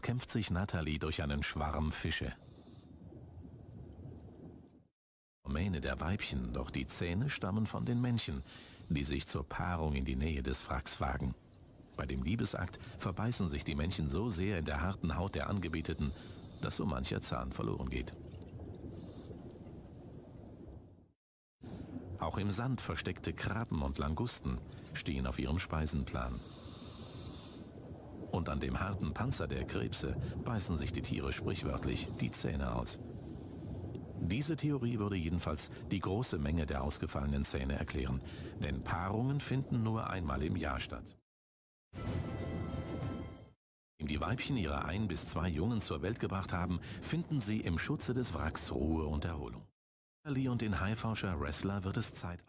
Unterwegs kämpft sich Nathalie durch einen Schwarm Fische. Die Mähne der Weibchen, doch die Zähne stammen von den Männchen, die sich zur Paarung in die Nähe des Wracks wagen. Bei dem Liebesakt verbeißen sich die Männchen so sehr in der harten Haut der Angebeteten, dass so mancher Zahn verloren geht. Auch im Sand versteckte Krabben und Langusten stehen auf ihrem Speisenplan. Und an dem harten Panzer der Krebse beißen sich die Tiere sprichwörtlich die Zähne aus. Diese Theorie würde jedenfalls die große Menge der ausgefallenen Zähne erklären, denn Paarungen finden nur einmal im Jahr statt. Nachdem die Weibchen ihre 1 bis 2 Jungen zur Welt gebracht haben, finden sie im Schutze des Wracks Ruhe und Erholung. Ali und den Haiforscher Wrestler wird es Zeit